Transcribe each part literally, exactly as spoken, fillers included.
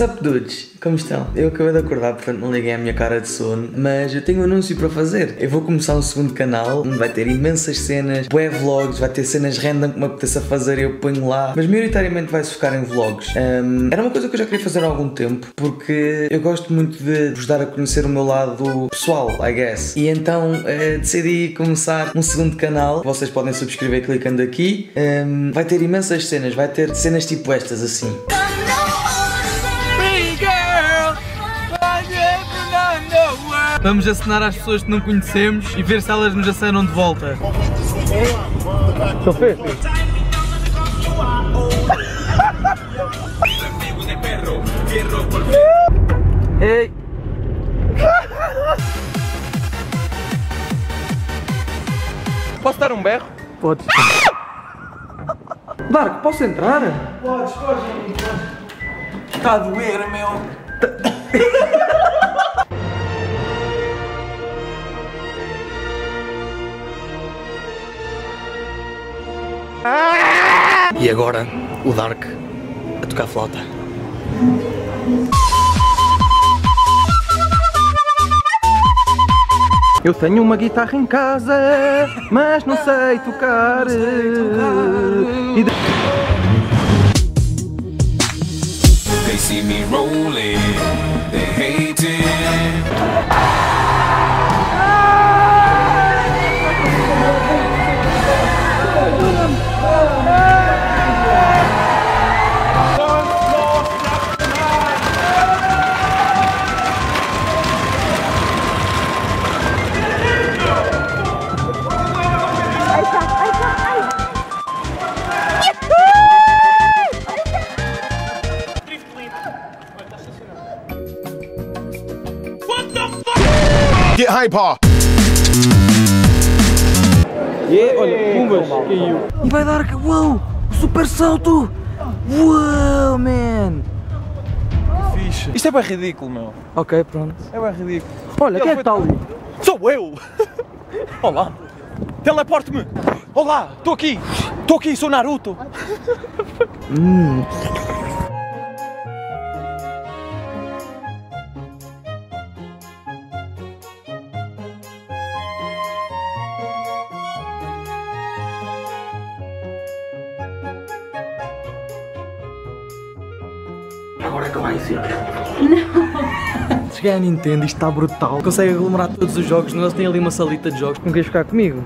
Sup dudes, como estão? Eu acabei de acordar, portanto não liguei a minha cara de sono, mas eu tenho um anúncio para fazer. Eu vou começar um segundo canal, onde vai ter imensas cenas, bué vlogs, vai ter cenas random que me apeteça fazer e eu ponho lá, mas maioritariamente vai-se focar em vlogs. Um, era uma coisa que eu já queria fazer há algum tempo, porque eu gosto muito de vos dar a conhecer o meu lado pessoal, I guess. E então uh, decidi começar um segundo canal, vocês podem subscrever clicando aqui. Um, vai ter imensas cenas, vai ter cenas tipo estas, assim. Vamos acenar às pessoas que não conhecemos e ver se elas nos acenam de volta. Ei! Posso dar um berro? Podes. Dark, posso entrar? Podes, podes. Está a doer, meu. E agora, o Dark a tocar flauta. Eu tenho uma guitarra em casa, mas não sei tocar. Não sei tocar. E de... They see me rolling, they hate it. Get hyper! Yeah, olha, pumbas, caiu. E vai dar, uau, super salto! Uau, man! Que fixe. Isto é bem ridículo, meu. Ok, pronto. É bem ridículo. Olha, ele quem é que está ali? Sou eu! Olá! Teleporte-me! Olá, estou aqui! Estou aqui, sou Naruto! Hum. Agora é que vai ser. Não! Cheguei à Nintendo, isto está brutal. Consegue aglomerar todos os jogos, nós temos ali uma salita de jogos. Não queres ficar comigo?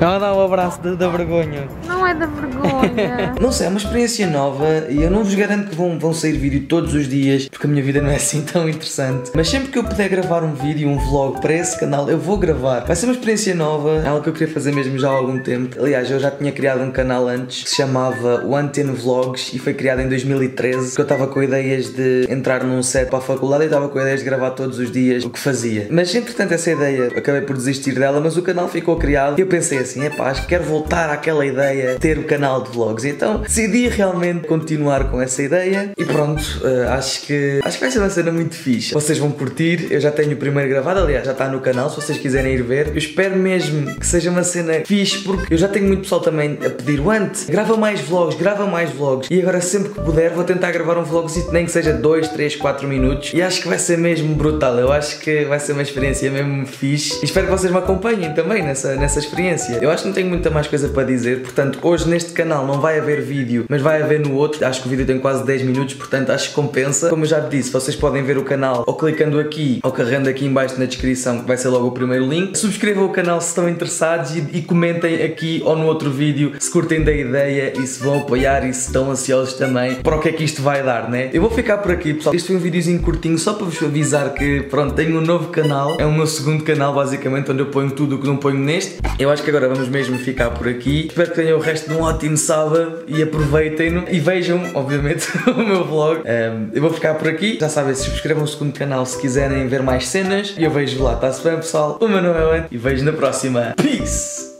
Ela dá o abraço da, da vergonha. Não é da vergonha. Não sei, é uma experiência nova e eu não vos garanto que vão, vão sair vídeo todos os dias, porque a minha vida não é assim tão interessante. Mas sempre que eu puder gravar um vídeo, um vlog para esse canal, eu vou gravar. Vai ser uma experiência nova, é algo que eu queria fazer mesmo já há algum tempo. Aliás, eu já tinha criado um canal antes que se chamava o Anteno Vlogs e foi criado em dois mil e treze, que eu estava com ideias de entrar num set para a faculdade e estava com ideias de gravar todos os dias o que fazia. Mas entretanto essa ideia, acabei por desistir dela, mas o canal ficou criado e eu pensei assim, é pá, acho que quero voltar àquela ideia de ter o canal de vlogs, então decidi realmente continuar com essa ideia e pronto, uh, acho que acho que vai ser uma cena muito fixe, vocês vão curtir. Eu já tenho o primeiro gravado, aliás já está no canal, se vocês quiserem ir ver. Eu espero mesmo que seja uma cena fixe, porque eu já tenho muito pessoal também a pedir, Wuant, grava mais vlogs, grava mais vlogs, e agora sempre que puder vou tentar gravar um vlogzito, nem que seja dois, três, quatro minutos, e acho que vai ser mesmo brutal. Eu acho que vai ser uma experiência mesmo fixe e espero que vocês me acompanhem também nessa, nessa experiência. Eu acho que não tenho muita mais coisa para dizer, portanto hoje neste canal não vai haver vídeo, mas vai haver no outro. Acho que o vídeo tem quase dez minutos, portanto acho que compensa. Como eu já disse, vocês podem ver o canal ou clicando aqui ou carregando aqui em baixo na descrição, que vai ser logo o primeiro link. Subscrevam o canal se estão interessados e, e comentem aqui ou no outro vídeo se curtem da ideia e se vão apoiar e se estão ansiosos também para o que é que isto vai dar, né? Eu vou ficar por aqui, pessoal. Este foi um videozinho curtinho só para vos avisar que, pronto, tenho um novo canal. É o meu segundo canal, basicamente, onde eu ponho tudo o que não ponho neste. Eu acho que agora vamos mesmo ficar por aqui. Espero que tenham o resto de um ótimo sábado e aproveitem-no e vejam, obviamente, o meu vlog. Um, eu vou ficar por aqui. Já sabem, subscrevam o segundo canal se quiserem ver mais cenas e eu vejo lá. Está-se bem, pessoal? O meu nome é Wuant e vejo na próxima. Peace!